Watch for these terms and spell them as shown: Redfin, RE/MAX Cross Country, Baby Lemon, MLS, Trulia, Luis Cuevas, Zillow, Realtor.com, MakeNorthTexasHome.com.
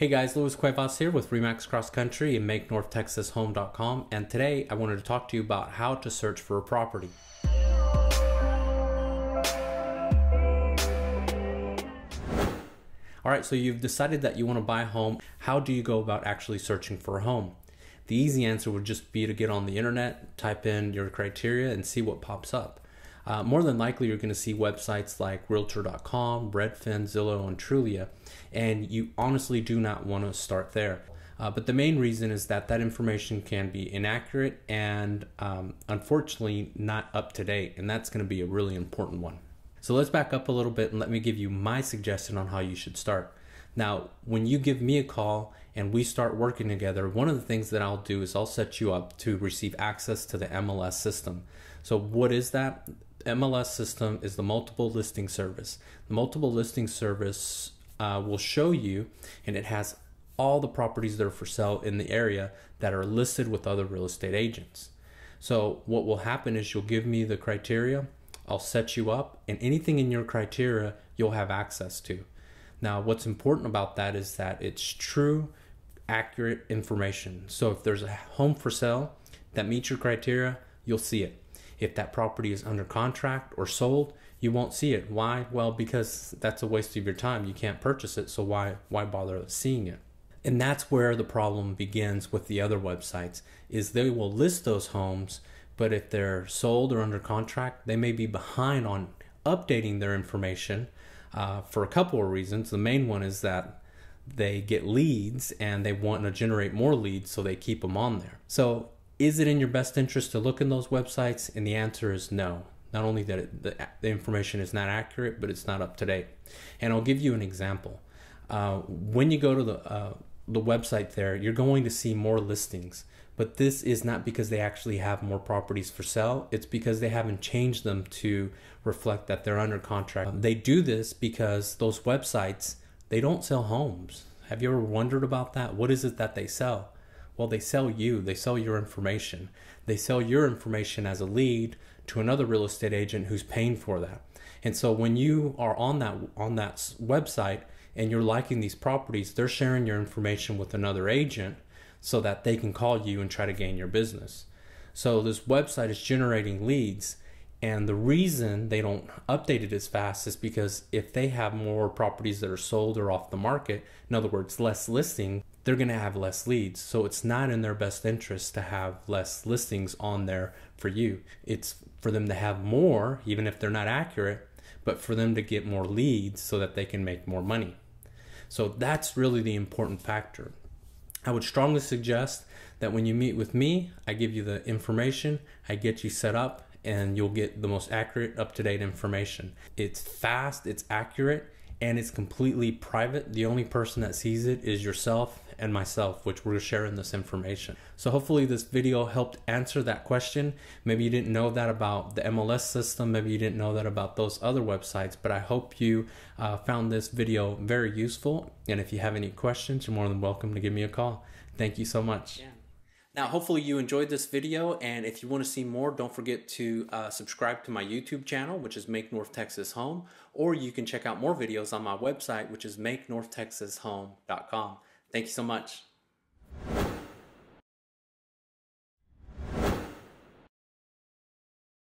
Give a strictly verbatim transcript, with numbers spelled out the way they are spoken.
Hey guys, Luis Cuevas here with Remax Cross Country and Make North Texas Home dot com, and today I wanted to talk to you about how to search for a property. Alright, so you've decided that you want to buy a home. How do you go about actually searching for a home? The easy answer would just be to get on the internet, type in your criteria, and see what pops up. Uh, more than likely, you're going to see websites like Realtor dot com, Redfin, Zillow, and Trulia, and you honestly do not want to start there. Uh, but the main reason is that that information can be inaccurate and um, unfortunately not up to date, and that's going to be a really important one. So let's back up a little bit and let me give you my suggestion on how you should start. Now, when you give me a call and we start working together, one of the things that I'll do is I'll set you up to receive access to the M L S system. So what is that? M L S system is the multiple listing service. The multiple listing service uh, will show you, and it has all the properties that are for sale in the area that are listed with other real estate agents. So what will happen is you'll give me the criteria, I'll set you up, and anything in your criteria you'll have access to. Now, what's important about that is that it's true, accurate information. So if there's a home for sale that meets your criteria, you'll see it. If that property is under contract or sold, you won't see it. Why? Well, because that's a waste of your time. You can't purchase it, so why, why bother seeing it? And that's where the problem begins with the other websites, is they will list those homes, but if they're sold or under contract, they may be behind on updating their information uh, for a couple of reasons. The main one is that they get leads and they want to generate more leads, so they keep them on there. So is it in your best interest to look in those websites? And the answer is no. Not only that it, the, the information is not accurate, but it's not up to date. And I'll give you an example. Uh, when you go to the, uh, the website there, you're going to see more listings, but this is not because they actually have more properties for sale. It's because they haven't changed them to reflect that they're under contract. They do this because those websites, they don't sell homes. Have you ever wondered about that? What is it that they sell? Well, they sell you, they sell your information. They sell your information as a lead to another real estate agent who's paying for that. And so when you are on that, on that website and you're liking these properties, they're sharing your information with another agent so that they can call you and try to gain your business. So this website is generating leads, and the reason they don't update it as fast is because if they have more properties that are sold or off the market, in other words, less listing, they're going to have less leads. So it's not in their best interest to have less listings on there for you. It's for them to have more, even if they're not accurate, but for them to get more leads so that they can make more money. So that's really the important factor. I would strongly suggest that when you meet with me, I give you the information, I get you set up, and you'll get the most accurate, up-to-date information. It's fast, it's accurate, and it's completely private. The only person that sees it is yourself and myself, which we're sharing this information. So hopefully this video helped answer that question. Maybe you didn't know that about the M L S system. Maybe you didn't know that about those other websites, but I hope you uh, found this video very useful. And if you have any questions, you're more than welcome to give me a call. Thank you so much. Yeah. Now, hopefully you enjoyed this video, and if you want to see more, don't forget to uh, subscribe to my YouTube channel, which is Make North Texas Home, or you can check out more videos on my website, which is Make North Texas Home dot com. Thank you so much.